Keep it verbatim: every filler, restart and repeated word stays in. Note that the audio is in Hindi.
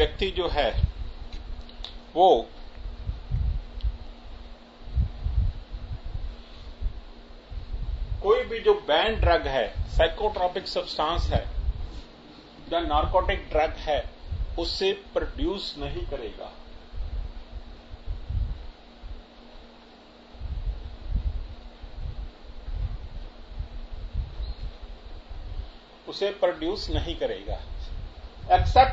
व्यक्ति जो है वो कोई भी जो बैन ड्रग है, साइकोट्रॉपिक सब्सटेंस है या नार्कोटिक ड्रग है, उससे प्रोड्यूस नहीं करेगा। उसे प्रोड्यूस नहीं करेगा एक्सेप्ट